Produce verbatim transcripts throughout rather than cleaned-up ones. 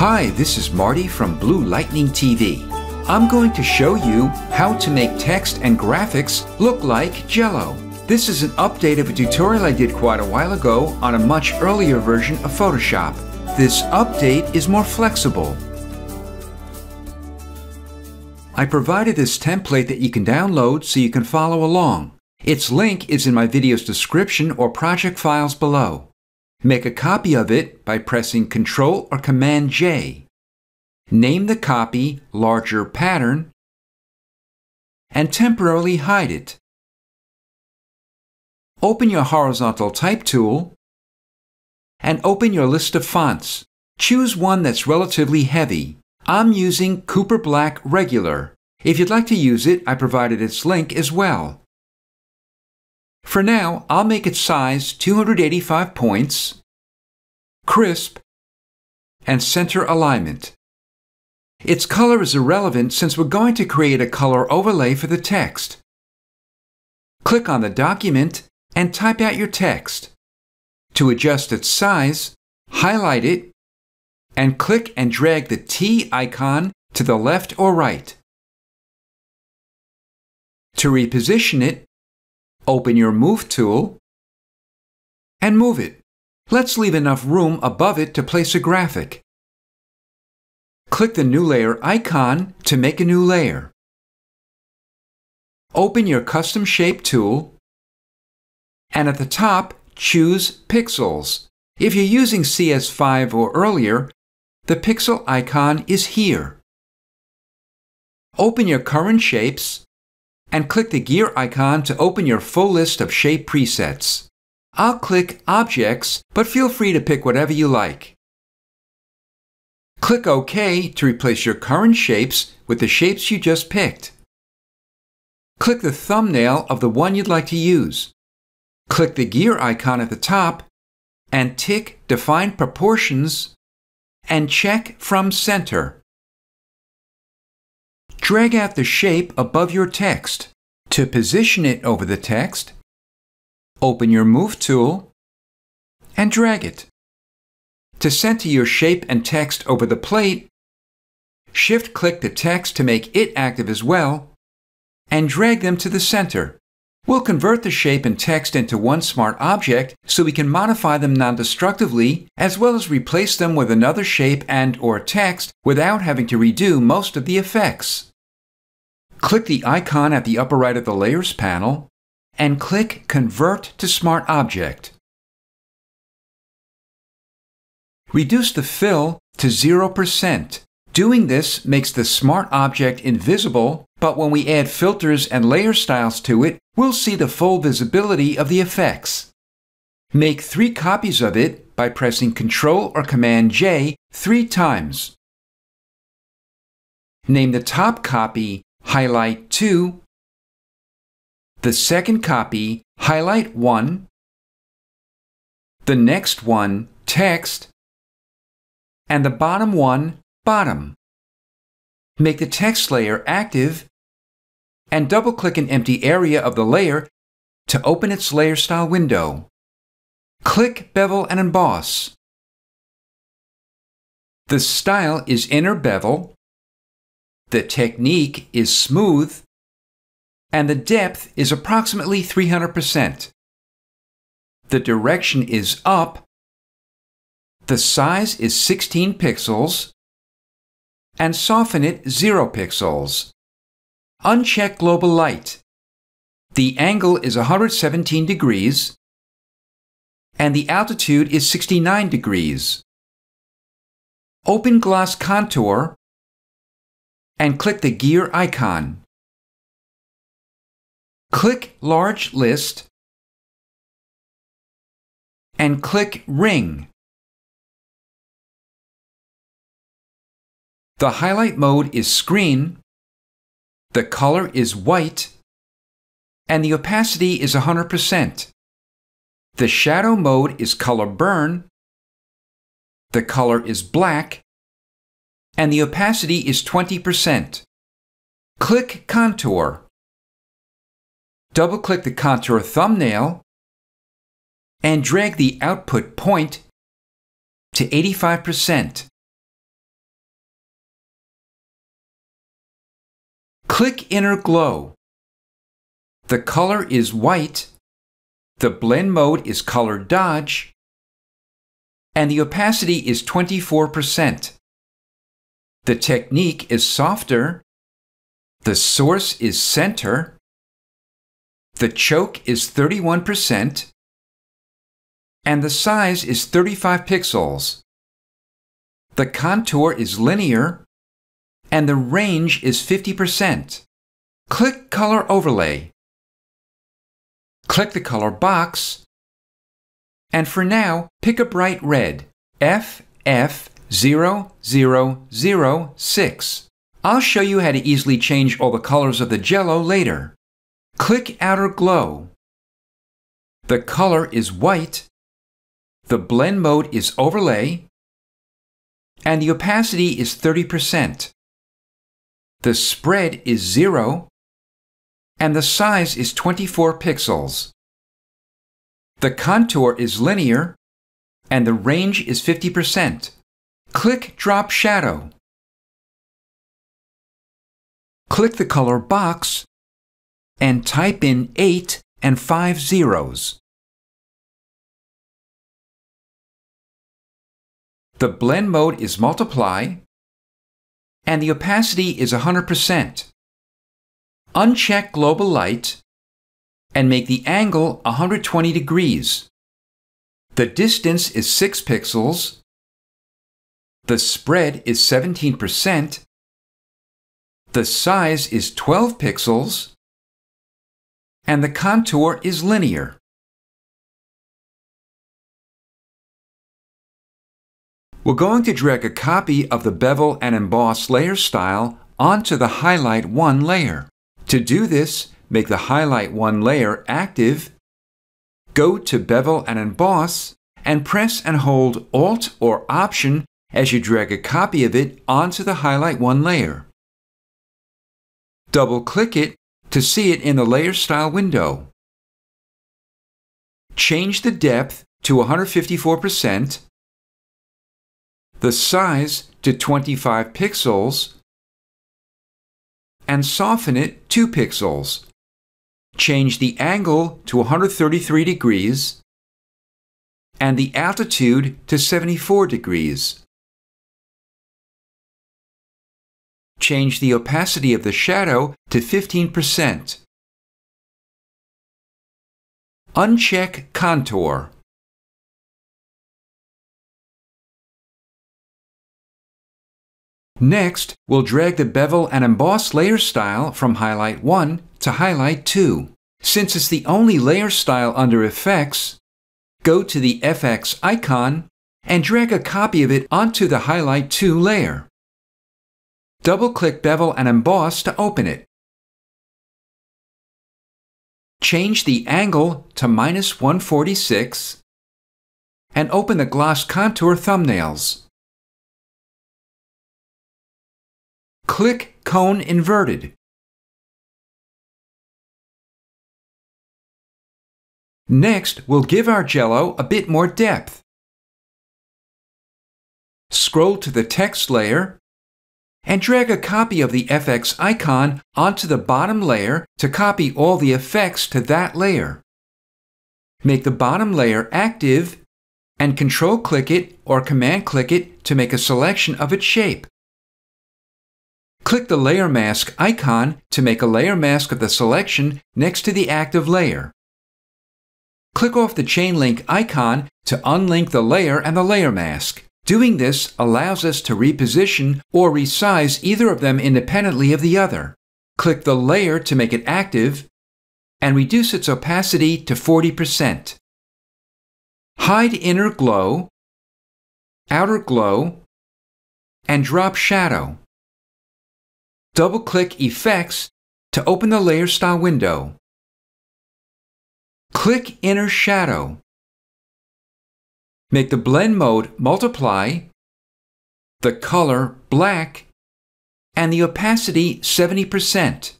Hi, this is Marty from Blue Lightning T V. I'm going to show you how to make text and graphics look like Jell-O. This is an update of a tutorial I did quite a while ago on a much earlier version of Photoshop. This update is more flexible. I provided this template that you can download so you can follow along. Its link is in my video's description or project files below. Make a copy of it by pressing Control or Command J. Name the copy Larger Pattern and temporarily hide it. Open your Horizontal Type tool and open your list of fonts. Choose one that's relatively heavy. I'm using Cooper Black Regular. If you'd like to use it, I provided its link as well. For now, I'll make its size two hundred eighty-five points, crisp, and center alignment. Its color is irrelevant since we're going to create a color overlay for the text. Click on the document and type out your text. To adjust its size, highlight it, and click and drag the T icon to the left or right. To reposition it, open your Move tool and move it. Let's leave enough room above it to place a graphic. Click the New Layer icon to make a new layer. Open your Custom Shape tool and at the top, choose Pixels. If you're using C S five or earlier, the pixel icon is here. Open your current shapes and click the gear icon to open your full list of shape presets. I'll click Objects, but feel free to pick whatever you like. Click OK to replace your current shapes with the shapes you just picked. Click the thumbnail of the one you'd like to use. Click the gear icon at the top and tick Define Proportions and check From Center. Drag out the shape above your text. To position it over the text, open your Move tool and drag it. To center your shape and text over the plate, Shift-click the text to make it active as well, and drag them to the center. We'll convert the shape and text into one smart object so we can modify them non-destructively as well as replace them with another shape and/or text without having to redo most of the effects. Click the icon at the upper right of the Layers panel and click Convert to Smart Object. Reduce the fill to zero percent. Doing this makes the smart object invisible, but when we add filters and layer styles to it, we'll see the full visibility of the effects. Make three copies of it by pressing Ctrl or Command J three times. Name the top copy Highlight two, the second copy Highlight one, the next one Text, and the bottom one Bottom. Make the text layer active and double-click an empty area of the layer to open its Layer Style window. Click Bevel and Emboss. The style is Inner Bevel, the technique is Smooth, and the depth is approximately three hundred percent. The direction is up, the size is sixteen pixels, and soften it zero pixels. Uncheck Global Light. The angle is one hundred seventeen degrees and the altitude is sixty-nine degrees. Open Gloss Contour and click the gear icon. Click Large List and click Ring. The highlight mode is Screen, the color is white, and the opacity is one hundred percent. The shadow mode is Color Burn, the color is black, and the opacity is twenty percent. Click Contour. Double-click the contour thumbnail and drag the output point to eighty-five percent. Click Inner Glow. The color is white, the blend mode is color dodge, and the opacity is twenty-four percent. The technique is softer, the source is center, the choke is thirty-one percent, and the size is thirty-five pixels. The contour is linear, and the range is fifty percent. Click Color Overlay. Click the color box, and for now, pick a bright red, F F zero zero zero six. I'll show you how to easily change all the colors of the Jell-O later. Click Outer Glow. The color is white, the blend mode is overlay, and the opacity is thirty percent. The spread is zero, and the size is twenty-four pixels. The contour is linear, and the range is fifty percent. Click Drop Shadow. Click the color box, and type in eight and five zeros. The blend mode is multiply, and the opacity is one hundred percent. Uncheck global light and make the angle one hundred twenty degrees. The distance is six pixels. The spread is seventeen percent. The size is twelve pixels. And the contour is linear. We're going to drag a copy of the bevel and emboss layer style onto the highlight one layer. To do this, make the Highlight one layer active, go to Bevel and Emboss, and press and hold Alt or Option as you drag a copy of it onto the Highlight one layer. Double-click it to see it in the Layer Style window. Change the depth to one hundred fifty-four percent, the size to twenty-five pixels, and soften it two pixels. Change the angle to one hundred thirty-three degrees and the altitude to seventy-four degrees. Change the opacity of the shadow to fifteen percent. Uncheck Contour. Next, we'll drag the Bevel and Emboss layer style from Highlight one to Highlight two. Since it's the only layer style under Effects, go to the F X icon and drag a copy of it onto the Highlight two layer. Double-click Bevel and Emboss to open it. Change the angle to minus one forty-six and open the Gloss Contour thumbnails. Click Cone Inverted. Next, we'll give our Jell-O a bit more depth. Scroll to the text layer and drag a copy of the F X icon onto the bottom layer to copy all the effects to that layer. Make the bottom layer active and Control-click it or Command-click it to make a selection of its shape. Click the Layer Mask icon to make a layer mask of the selection next to the active layer. Click off the Chain Link icon to unlink the layer and the layer mask. Doing this allows us to reposition or resize either of them independently of the other. Click the layer to make it active and reduce its opacity to forty percent. Hide Inner Glow, Outer Glow, and Drop Shadow. Double-click Effects to open the Layer Style window. Click Inner Shadow. Make the blend mode multiply, the color black, and the opacity seventy percent.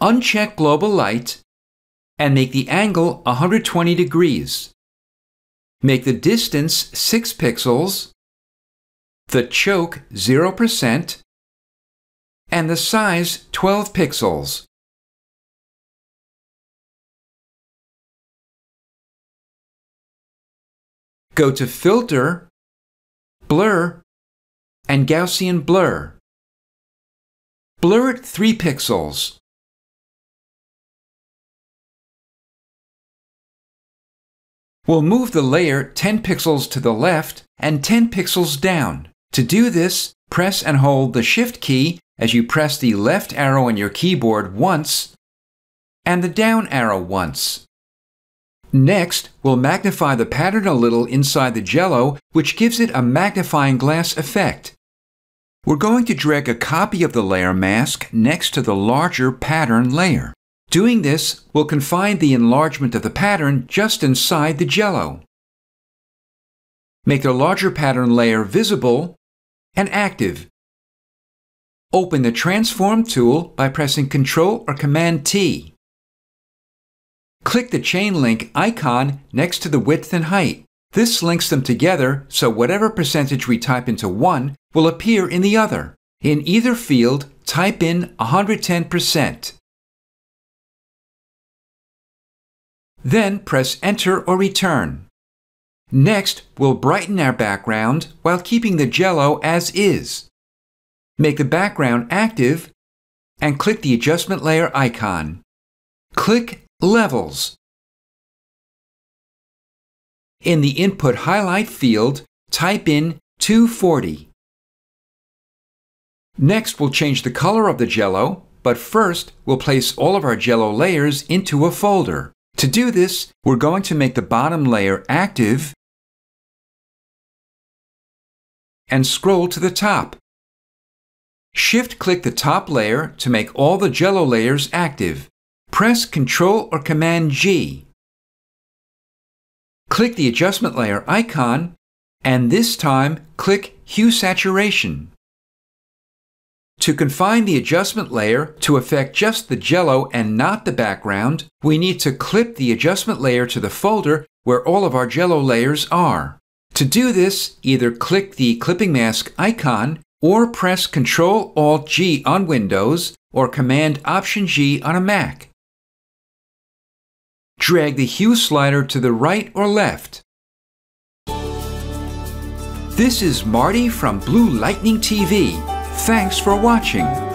Uncheck Global Light and make the angle one hundred twenty degrees. Make the distance six pixels, the choke zero percent, and the size twelve pixels. Go to Filter, Blur, and Gaussian Blur. Blur it three pixels. We'll move the layer ten pixels to the left and ten pixels down. To do this, press and hold the Shift key as you press the left arrow on your keyboard once and the down arrow once. Next, we'll magnify the pattern a little inside the Jell-O, which gives it a magnifying glass effect. We're going to drag a copy of the layer mask next to the larger pattern layer. Doing this, we'll confine the enlargement of the pattern just inside the Jell-O. Make the larger pattern layer visible and active. Open the Transform tool by pressing Ctrl or Command T. Click the chain link icon next to the width and height. This links them together, so whatever percentage we type into one will appear in the other. In either field, type in one hundred ten percent. Then press Enter or Return. Next, we'll brighten our background while keeping the Jell-O as is. Make the background active and click the adjustment layer icon. Click Levels. In the Input Highlight field, type in two forty. Next, we'll change the color of the Jell-O, but first, we'll place all of our Jell-O layers into a folder. To do this, we're going to make the bottom layer active and scroll to the top. Shift-click the top layer to make all the Jell-O layers active. Press Ctrl or Command G. Click the adjustment layer icon, and this time click Hue Saturation. To confine the adjustment layer to affect just the Jell-O and not the background, we need to clip the adjustment layer to the folder where all of our Jell-O layers are. To do this, either click the clipping mask icon or press Ctrl Alt G on Windows or Command Option G on a Mac. Drag the hue slider to the right or left. This is Marty from Blue Lightning T V. Thanks for watching.